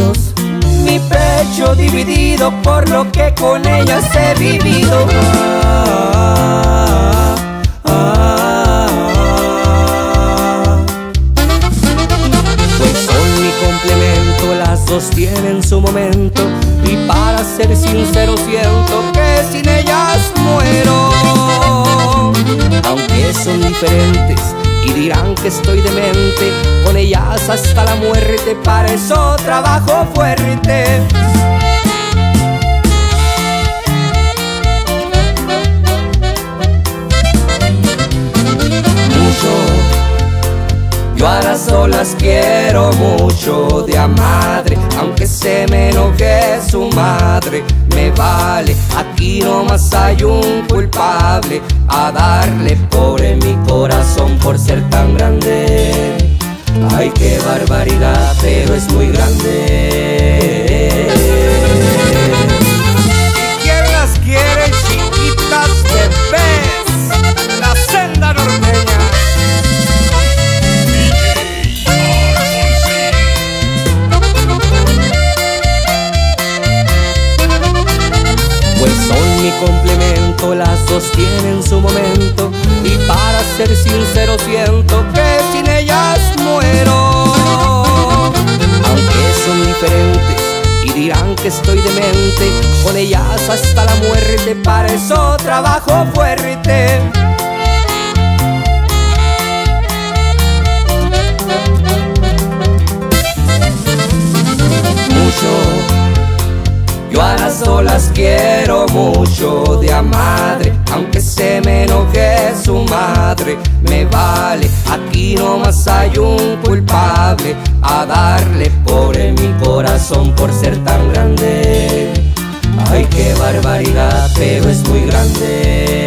labios, mi pecho dividido por lo que con ellas he vivido. Pues son mi complemento, las dos tienen su momento, y para ser sincero siento que sin ellas muero. Aunque son diferentes y dirán que estoy demente, con ellas hasta la muerte, para eso trabajo fuerte. Mucho, yo a las olas quiero mucho, de a madre, aunque se me enoje su madre, me vale. Aquí nomás hay un culpable, a darle pobre mi corazón por ser tan grande. Ay, qué barbaridad, pero es muy grande. ¿Y quién las quiere, chiquitas bebés? La senda norteña. Pues son mi complemento, las dos tienen su momento, y para ser sincero siento que sin ellas muero. Aunque son diferentes y dirán que estoy demente, con ellas hasta la muerte, para eso trabajo fuerte. Mucho, yo a las olas quiero mucho, de a madre, aunque se me enoje su madre, me vale. Aquí nomás hay un culpable, a darle pobre mi corazón por ser tan grande. Ay, qué barbaridad, pero es muy grande.